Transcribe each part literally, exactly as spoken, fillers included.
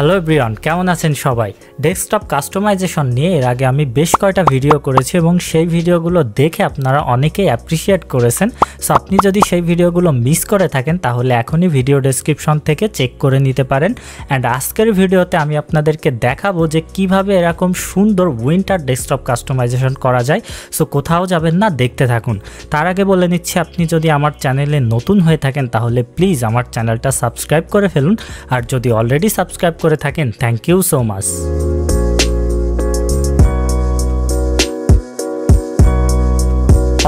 Hello everyone, কেমন আছেন সবাই? ডেস্কটপ কাস্টমাইজেশন নিয়ে এর আগে আমি বেশ কয়টা ভিডিও করেছি এবং সেই ভিডিওগুলো দেখে আপনারা অনেকেই অ্যাপ্রিশিয়েট করেছেন। সো আপনি যদি সেই ভিডিওগুলো মিস করে থাকেন তাহলে এখনই ভিডিও ডেসক্রিপশন থেকে চেক করে নিতে পারেন। অ্যান্ড আজকের ভিডিওতে আমি আপনাদেরকে দেখাবো যে কিভাবে এরকম সুন্দর উইন্টার ডেস্কটপ কাস্টমাইজেশন করা যায়। সো কোথাও যাবেন না, দেখতে থাকুন। তার আগে বলে নিচ্ছি, আপনি যদি আমার চ্যানেলে নতুন হয়ে থাকেন তাহলে প্লিজ আমার চ্যানেলটা সাবস্ক্রাইব করে ফেলুন, আর যদি অলরেডি সাবস্ক্রাইব করে থাকেন thank you so much.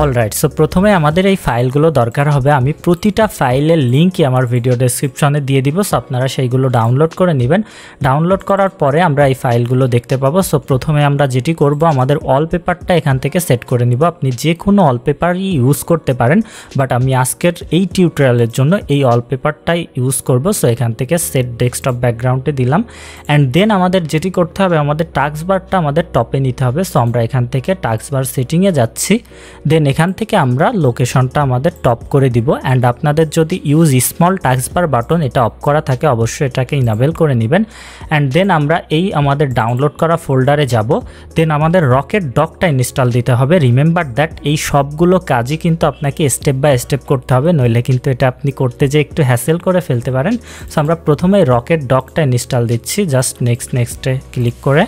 Alright, so প্রথমে আমাদের এই ফাইলগুলো দরকার হবে। আমি প্রতিটা ফাইলের লিঙ্কই আমার ভিডিও ডেসক্রিপশনে দিয়ে দিব, সো আপনারা সেইগুলো ডাউনলোড করে নেবেন। ডাউনলোড করার পরে আমরা এই ফাইলগুলো দেখতে পাবো। সো প্রথমে আমরা যেটি করব, আমাদের ওয়ালপেপারটা এখান থেকে সেট করে নিব। আপনি যে কোনো ওয়ালপেপারই ইউজ করতে পারেন, বাট আমি আজকের এই টিউটোরিয়ালের জন্য এই ওয়ালপেপারটাই ইউজ করব। সো এখান থেকে সেট ডেস্কটপ ব্যাকগ্রাউন্ডে দিলাম। অ্যান্ড দেন আমাদের যেটি করতে হবে, আমাদের টাস্কবারটা আমাদের টপে নিতে হবে। সো আমরা এখান থেকে টাস্কবার সেটিংয়ে যাচ্ছি, দেন এখান থেকে আমরা লোকেশনটা আমাদের টপ করে দিব। অ্যান্ড আপনাদের যদি ইউজ স্মল টাস্কবার বাটন এটা অফ করা থাকে অবশ্যই এটাকে ইনাবেল করে নেবেন। অ্যান্ড দেন আমরা এই আমাদের ডাউনলোড করা ফোল্ডারে যাব, দেন আমাদের রকেট ডকটা ইনস্টল দিতে হবে। রিমেম্বার দ্যাট, এই সবগুলো কাজই কিন্তু আপনাকে স্টেপ বাই স্টেপ করতে হবে, নইলে কিন্তু এটা আপনি করতে যে একটু হ্যাসেল করে ফেলতে পারেন। সো আমরা প্রথমে রকেট ডকটা ইনস্টল দিচ্ছি, জাস্ট নেক্সট নেক্সটে ক্লিক করে।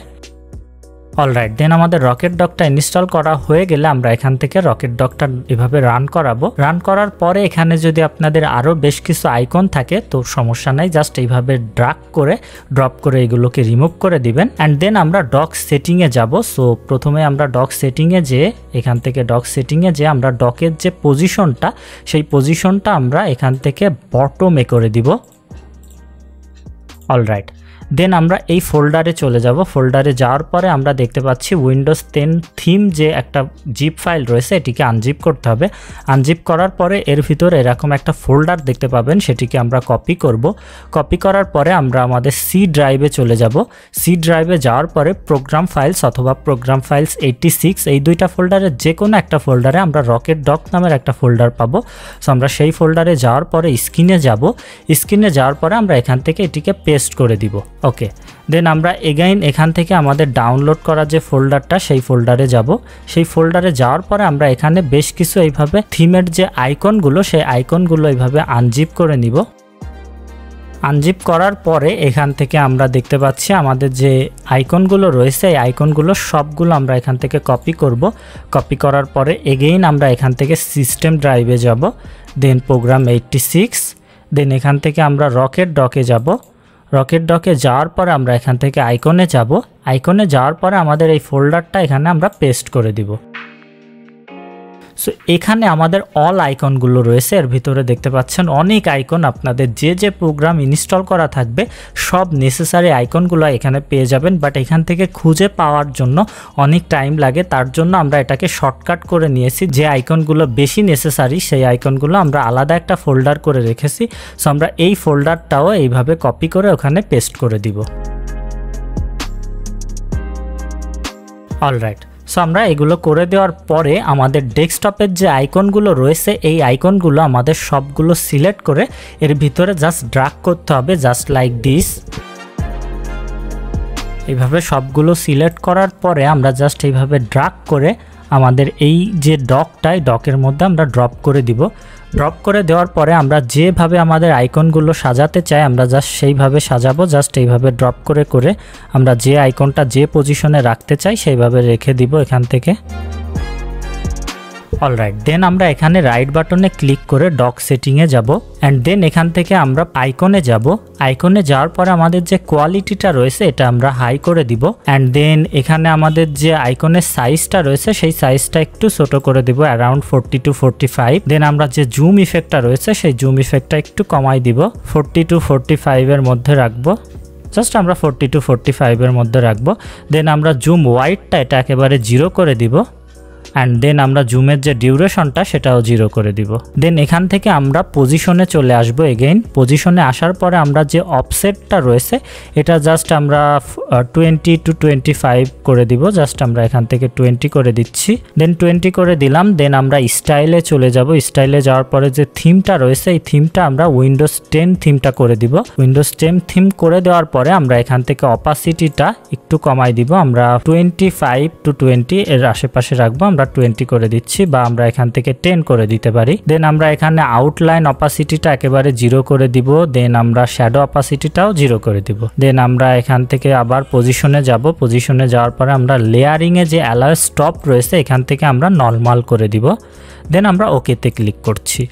অলরাইট, দেন আমাদের রকেট ডকটা ইনস্টল করা হয়ে গেলে আমরা এখান থেকে রকেট ডকটা এভাবে রান করাবো। রান করার পরে এখানে যদি আপনাদের আরও বেশ কিছু আইকন থাকে তো সমস্যা নাই, জাস্ট এইভাবে ড্রাগ করে ড্রপ করে এগুলোকে রিমুভ করে দিবেন। অ্যান্ড দেন আমরা ডক সেটিংয়ে যাব। সো প্রথমে আমরা ডক সেটিংয়ে যেয়ে এখান থেকে ডক সেটিংয়ে যেয়ে আমরা ডকের যে পজিশনটা সেই পজিশনটা আমরা এখান থেকে বটমে করে দিব। অলরাইট, দেন আমরা এই ফোল্ডারে চলে যাব। ফোল্ডারে যাওয়ার পরে আমরা দেখতে পাচ্ছি উইন্ডোজ টেন থিম যে একটা জিপ ফাইল রয়েছে এটিকে আনজিপ করতে হবে। আনজিপ করার পরে এর ভিতরে এরকম একটা ফোল্ডার দেখতে পাবেন, সেটিকে আমরা কপি করব। কপি করার পরে আমরা আমাদের সি ড্রাইভে চলে যাব। সি ড্রাইভে যাওয়ার পরে প্রোগ্রাম ফাইলস অথবা প্রোগ্রাম ফাইলস এইটটি সিক্স এই দুইটা ফোল্ডারের যে কোনো একটা ফোল্ডারে আমরা রকেট ডক নামের একটা ফোল্ডার পাবো। সো আমরা সেই ফোল্ডারে যাওয়ার পরে স্ক্রিনে যাব। স্ক্রিনে যাওয়ার পরে আমরা এখান থেকে এটিকে পেস্ট করে দিব। ওকে, দেন আমরা এগাইন এখান থেকে আমাদের ডাউনলোড করা যে ফোল্ডারটা সেই ফোল্ডারে যাব। সেই ফোল্ডারে যাওয়ার পরে আমরা এখানে বেশ কিছু এইভাবে থিমের যে আইকনগুলো সেই আইকনগুলো এইভাবে আনজিপ করে নিব। আনজিপ করার পরে এখান থেকে আমরা দেখতে পাচ্ছি আমাদের যে আইকনগুলো রয়েছে এই আইকনগুলো সবগুলো আমরা এখান থেকে কপি করব। কপি করার পরে এগেইন আমরা এখান থেকে সিস্টেম ড্রাইভে যাব, then program eighty six, then এখান থেকে আমরা রকেট ডকে যাব। রকেট ডকে যাওয়ার পরে আমরা এখান থেকে আইকনে যাব। আইকনে যাওয়ার পরে আমাদের এই ফোল্ডারটা এখানে আমরা পেস্ট করে দিব। সো এখানে আমাদের অল আইকনগুলো রয়েছে, এর ভিতরে দেখতে পাচ্ছেন অনেক আইকন। আপনাদের যে যে প্রোগ্রাম ইনস্টল করা থাকবে সব নেসেসারি আইকনগুলো এখানে পেয়ে যাবেন, বাট এখান থেকে খুঁজে পাওয়ার জন্য অনেক টাইম লাগে, তার জন্য আমরা এটাকে শর্টকাট করে নিয়েছি। যে আইকনগুলো বেশি নেসেসারি সেই আইকনগুলো আমরা আলাদা একটা ফোল্ডার করে রেখেছি। সো আমরা এই ফোল্ডারটাও এইভাবে কপি করে ওখানে পেস্ট করে দিব। অলরাইট, সো আমরা এগুলো করে দেওয়ার পরে আমাদের ডেস্কটপের যে আইকনগুলো রয়েছে এই আইকনগুলো আমাদের সবগুলো সিলেক্ট করে এর ভিতরে জাস্ট ড্রাগ করতে হবে, জাস্ট লাইক দিস। এইভাবে সবগুলো সিলেক্ট করার পরে আমরা জাস্ট এইভাবে ড্রাগ করে আমাদের এই যে ডকটাই ডকের মধ্যে আমরা ড্রপ করে দিব। ড্রপ করে দেওয়ার পরে আমরা যেভাবে আমাদের আইকনগুলো সাজাতে চাই আমরা জাস্ট সেইভাবে সাজাবো। জাস্ট এইভাবে ড্রপ করে করে আমরা যে আইকনটা যে পজিশনে রাখতে চাই সেইভাবে রেখে দিব এখান থেকে। অলরাইট, দেন আমরা এখানে রাইট বাটনে ক্লিক করে ডক সেটিংয়ে যাব। অ্যান্ড দেন এখান থেকে আমরা আইকনে যাব। আইকনে যাওয়ার পরে আমাদের যে কোয়ালিটিটা রয়েছে এটা আমরা হাই করে দিব। অ্যান্ড দেন এখানে আমাদের যে আইকনের সাইজটা রয়েছে সেই সাইজটা একটু ছোট করে দিব, around forty two forty five. Then আমরা যে জুম ইফেক্টটা রয়েছে সেই জুম ইফেক্টটা একটু কমাই দিব, ফোরটি টু ফোরটি ফাইভের মধ্যে রাখবো। জাস্ট আমরা ফোরটি টু ফোরটি ফাইভের মধ্যে রাখবো। দেন আমরা জুম ওয়াইডটা এটা একেবারে জিরো করে দিব। एंड देन आमरा जूमेर जो डिउरेशनटा सेटाओ जिरो करे दिब। देन एखान थेके आमरा पजिशने चले आसबो। एगेन पजिशने आसार परे आमरा जे अफसेटटा रयेछे एटा जस्ट आमरा टोয়েন্টি टू टोয়েন্টি ফাইভ करे दिब। जस्ट आमरा एखान थेके टोয়েন্টি करे दिচ্ছি। देन टोয়েন্টি करे दिलाम। देन आमरा स्टाइले चले जाबो। स्टाइले जाओयार परे जे थीमटा रयेछे एई थीमटा आमरा विंडोज टेन थीमटा करे दिब। विंडोज टेन थीम करे देওয়ার পরে आमरा एखान थेके अपासिटीटा एकटू कमाय दिब। आमरा टोয়েন্টি ফাইভ टू टोয়েন্টি एर आशेपाशे राखबो। आमरा टोয়েন্টি করে দিচ্ছি বা আমরা এখান থেকে টেন করে দিতে পারি। দেন আমরা এখানে আউটলাইন অপাসিটিটা একেবারে জিরো করে দিব। দেন আমরা শ্যাডো অপাসিটিটাও জিরো করে দিব। দেন আমরা এখান থেকে আবার পজিশনে যাব। পজিশনে যাওয়ার পরে আমরা লেয়ারিং এ যে অ্যালাউ স্টপ রয়েছে এখান থেকে আমরা নরমাল করে দিব। দেন আমরা ওকেতে ক্লিক করছি।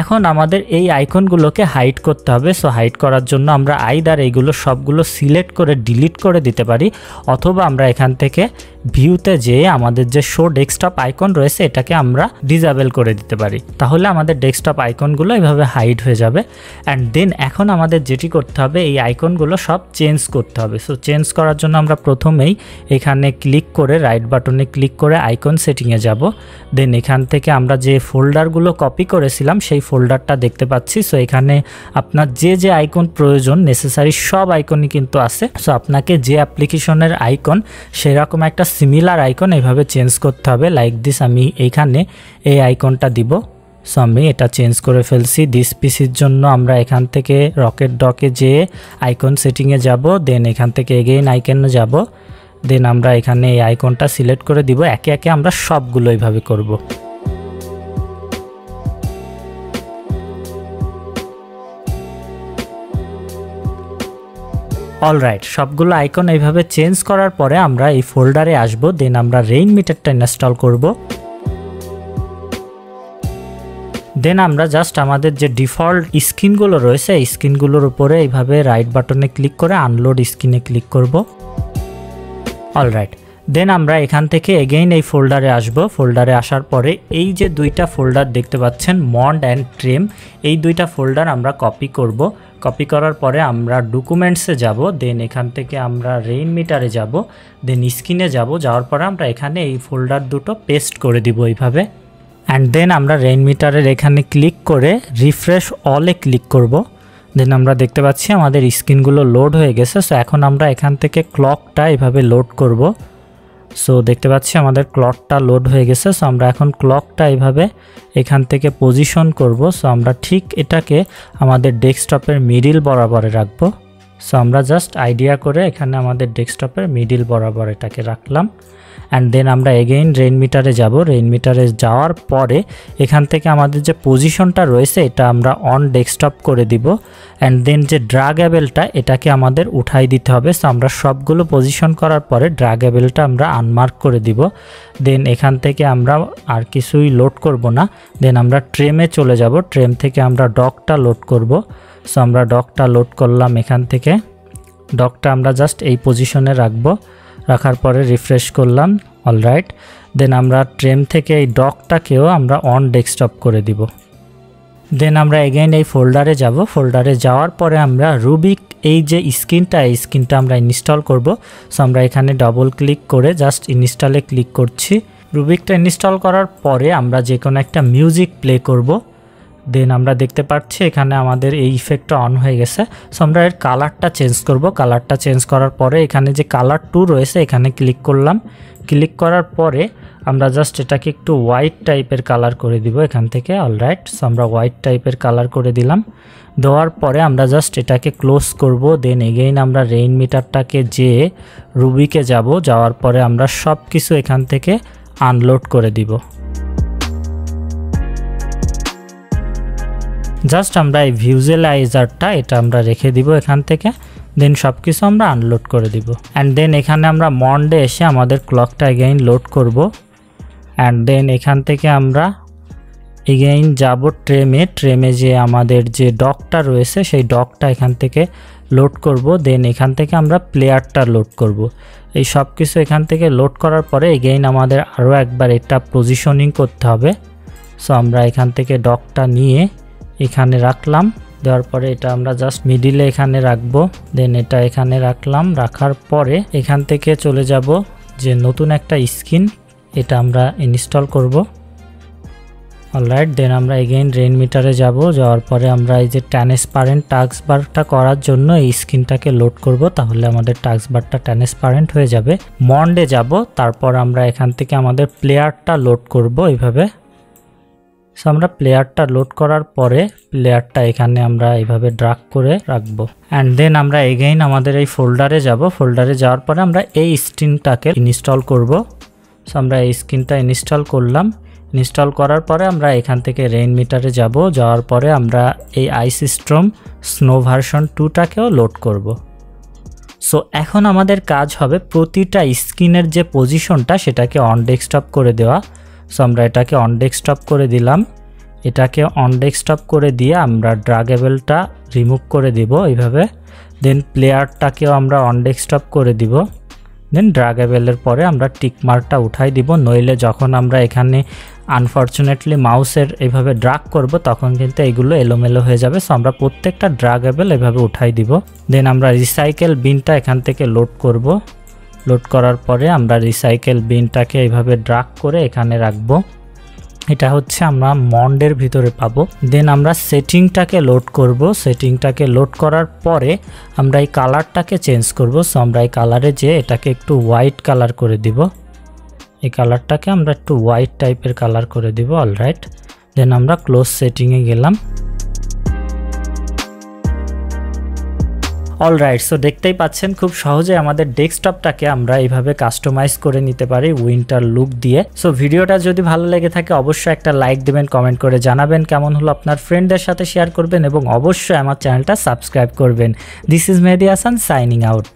এখন আমাদের এই আইকনগুলোকে হাইড করতে হবে। সো হাইড করার জন্য আমরা আইদার এইগুলো সবগুলো সিলেক্ট করে ডিলিট করে দিতে পারি অথবা আমরা এখান থেকে ভিউতে যেয়ে আমাদের যে শো ডেস্কটপ আইকন রয়েছে এটাকে আমরা ডিসেবল করে দিতে পারি। তাহলে আমাদের ডেস্কটপ আইকনগুলো এইভাবে হাইড হয়ে যাবে। অ্যান্ড দেন এখন আমাদের যেটি করতে হবে এই আইকনগুলো সব চেঞ্জ করতে হবে। সো চেঞ্জ করার জন্য আমরা প্রথমেই এখানে ক্লিক করে রাইট বাটনে ক্লিক করে আইকন সেটিংয়ে যাব। দেন এখান থেকে আমরা যে ফোল্ডারগুলো কপি করেছিলাম সেই ফোল্ডারটা দেখতে পাচ্ছি। সো এখানে আপনার যে যে আইকন প্রয়োজন নেসেসারি সব আইকনই কিন্তু আছে। সো আপনাকে যে অ্যাপ্লিকেশনের আইকন সেরকম একটা সিমিলার আইকন এইভাবে চেঞ্জ করতে হবে। লাইক দিস আমি এইখানে এই আইকনটা দিব। সো আমি এটা চেঞ্জ করে ফেলছি। দিস পিসির জন্য আমরা এখান থেকে রকেট ডকে যে আইকন সেটিংয়ে যাব। দেন এখান থেকে এগেইন আইকনে যাব। দেন আমরা এখানে এই আইকনটা সিলেক্ট করে দিব। একে একে আমরা সবগুলো এইভাবে করব। অলরাইট সবগুলো আইকন এইভাবে চেঞ্জ করার পরে আমরা এই ফোল্ডারে আসব। দেন আমরা রেইন মিটারটা ইনস্টল করব। দেন আমরা জাস্ট আমাদের যে ডিফল্ট স্ক্রিনগুলো রয়েছে এই স্ক্রিনগুলোর উপরে এইভাবে রাইট বাটনে ক্লিক করে আনলোড স্ক্রিনে ক্লিক করব। অলরাইট দেন আমরা এখান থেকে এগেইন এই ফোল্ডারে আসব। ফোল্ডারে আসার পরে এই যে দুইটা ফোল্ডার দেখতে পাচ্ছেন মন্ড অ্যান্ড ট্রেম এই দুইটা ফোল্ডার আমরা কপি করব। কপি করার পরে আমরা ডকুমেন্টসে যাব। দেন এখান থেকে আমরা রেইন মিটারে যাব। দেন স্ক্রিনে যাব। যাওয়ার পরে আমরা এখানে এই ফোল্ডার দুটো পেস্ট করে দিব এইভাবে। অ্যান্ড দেন আমরা রেইন মিটারের এখানে ক্লিক করে রিফ্রেশ অলে ক্লিক করব। দেন আমরা দেখতে পাচ্ছি আমাদের স্ক্রিনগুলো লোড হয়ে গেছে। সো এখন আমরা এখান থেকে ক্লকটা এইভাবে লোড করব। সো দেখতে পাচ্ছি আমাদের ক্লকটা লোড হয়ে গেছে। সো আমরা এখন ক্লকটা এইভাবে এখান থেকে পজিশন করব। সো আমরা ঠিক এটাকে আমাদের ডেস্কটপের মিডিল বরাবরে রাখব। সো আমরা জাস্ট আইডিয়া করে এখানে আমাদের ডেস্কটপের মিডিল বরাবর এটাকে রাখলাম। অ্যান্ড দেন আমরা এগেইন রেইন মিটারে যাব। রেইন মিটারে যাওয়ার পরে এখান থেকে আমাদের যে পজিশনটা রয়েছে এটা আমরা অন ডেস্কটপ করে দিব। অ্যান্ড দেন যে ড্রাগেবলটা এটাকে আমাদের উঠাই দিতে হবে। সো আমরা সবগুলো পজিশন করার পরে ড্রাগেবলটা আমরা আনমার্ক করে দিব। দেন এখান থেকে আমরা আর কিছুই লোড করব না। দেন আমরা ট্রেমে চলে যাব। ট্রেম থেকে আমরা ডকটা লোড করব। সো আমরা ডকটা লোড করলাম এখান থেকে। ডকটা আমরা জাস্ট এই পজিশনে রাখব। রাখার পরে রিফ্রেশ করলাম। অলরাইট দেন আমরা ট্রেম থেকে এই ডকটাকেও আমরা অন ডেস্কটপ করে দিব। দেন আমরা এগেইন এই ফোল্ডারে যাব। ফোল্ডারে যাওয়ার পরে আমরা রুবিক এই যে স্ক্রিনটা এই স্ক্রিনটা আমরা ইনস্টল করব। সো আমরা এখানে ডবল ক্লিক করে জাস্ট ইনস্টলে ক্লিক করছি। রুবিকটা ইনস্টল করার পরে আমরা যে কোনো একটা মিউজিক প্লে করব। দেন আমরা দেখতে পাচ্ছি এখানে আমাদের এই ইফেক্টটা অন হয়ে গেছে। সো আমরা এর কালারটা চেঞ্জ করব। কালারটা চেঞ্জ করার পরে এখানে যে কালার টু রয়েছে এখানে ক্লিক করলাম। ক্লিক করার পরে আমরা জাস্ট এটাকে একটু হোয়াইট টাইপের কালার করে দিব এখান থেকে। অলরাইট সো আমরা হোয়াইট টাইপের কালার করে দিলাম। দেওয়ার পরে আমরা জাস্ট এটাকে ক্লোজ করব। দেন এগেইন আমরা রেইন মিটারটাকে যেয়ে রুবিকে যাব। যাওয়ার পরে আমরা সব কিছু এখান থেকে আনলোড করে দিব। জাস্ট আমরা এই ভিজুয়ালাইজারটা এটা আমরা রেখে দিব এখান থেকে। দেন সব কিছু আমরা আনলোড করে দিব। অ্যান্ড দেন এখানে আমরা মন্ডে এসে আমাদের ক্লকটা এগেইন লোড করব। অ্যান্ড দেন এখান থেকে আমরা এগেইন যাব ট্রেমে। ট্রেমে যে আমাদের যে ডকটা রয়েছে সেই ডকটা এখান থেকে লোড করব। দেন এখান থেকে আমরা প্লেয়ারটা লোড করব। এই সব কিছু এখান থেকে লোড করার পরে এগেইন আমাদের আরও একবার এটা পজিশনিং করতে হবে। সো আমরা এখান থেকে ডকটা নিয়ে এখানে রাখলাম। দেওয়ার পরে এটা আমরা জাস্ট মিডিলে এখানে রাখবো। দেন এটা এখানে রাখলাম। রাখার পরে এখান থেকে চলে যাব যে নতুন একটা স্ক্রিন এটা আমরা ইনস্টল করব। অলরাইট, দেন আমরা এগেইন রেইনমিটারে যাব, যাওয়ার পরে আমরা এই যে ট্রান্সপারেন্ট টাস্কবারটা করার জন্য এই স্ক্রিনটাকে লোড করব, তাহলে আমাদের টাস্কবারটা ট্রান্সপারেন্ট হয়ে যাবে। মন্ডে যাব, তারপর আমরা এখান থেকে আমাদের প্লেয়ারটা লোড করব এইভাবে। সো আমরা প্লেয়ারটা লোড করার পরে প্লেয়ারটা এখানে আমরা এইভাবে ড্রাগ করে রাখবো, অ্যান্ড দেন আমরা এগেইন আমাদের এই ফোল্ডারে যাব। ফোল্ডারে যাওয়ার পরে আমরা এই স্ক্রিনটাকে ইনস্টল করব। সো আমরা এই স্ক্রিনটা ইনস্টল করলাম, ইনস্টল করার পরে আমরা এখান থেকে রেইনমিটারে যাব, যাওয়ার পরে আমরা এই আইস স্ট্রম স্নো ভার্সন টুটাকেও লোড করব। সো এখন আমাদের কাজ হবে প্রতিটা স্ক্রিনের যে পজিশনটা সেটাকে অন ডেস্কটপ করে দেওয়া। সো আমরা এটাকে অন ডেস্কটপ করে দিলাম, এটাকে অন ডেস্কটপ করে দিয়ে আমরা ড্রাগেবলটা রিমুভ করে দিব এইভাবে। দেন প্লেয়ারটাকেও আমরা অন ডেস্কটপ করে দিব, দেন ড্রাগেবলের পরে আমরা টিকমার্কটা উঠাই দিব, নইলে যখন আমরা এখানে আনফর্চুনেটলি মাউসের এইভাবে ড্রাগ করব তখন কিন্তু এগুলো এলোমেলো হয়ে যাবে। সো আমরা প্রত্যেকটা ড্রাগেবল এভাবে উঠাই দিব। দেন আমরা রিসাইকেল বিনটা এখান থেকে লোড করব, লোড করার পরে আমরা রিসাইকেল বিনটাকে এইভাবে ড্রাগ করে এখানে রাখব, এটা হচ্ছে আমরা মন্ডের ভিতরে পাবো। দেন আমরা সেটিংটাকে লোড করব, সেটিংটাকে লোড করার পরে আমরা এই কালারটাকে চেঞ্জ করব। সো আমরা এই কালারে যে এটাকে একটু হোয়াইট কালার করে দিব, এই কালারটাকে আমরা একটু হোয়াইট টাইপের কালার করে দিব। অলরাইট, দেন আমরা ক্লোজ সেটিংয়ে গেলাম। অলরাইট, সো দেখতেই পাচ্ছেন খুব সহজে আমাদের ডেস্কটপটাকে আমরা এইভাবে কাস্টমাইজ করে নিতে পারি উইন্টার লুক দিয়ে। সো ভিডিওটা যদি ভালো লেগে থাকে অবশ্যই একটা লাইক দেবেন, কমেন্ট করে জানাবেন কেমন হলো, আপনার ফ্রেন্ডদের সাথে শেয়ার করবেন এবং অবশ্যই আমার চ্যানেলটা সাবস্ক্রাইব করবেন। This is Mehedi Hasan, signing out.